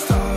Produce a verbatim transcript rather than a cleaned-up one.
star.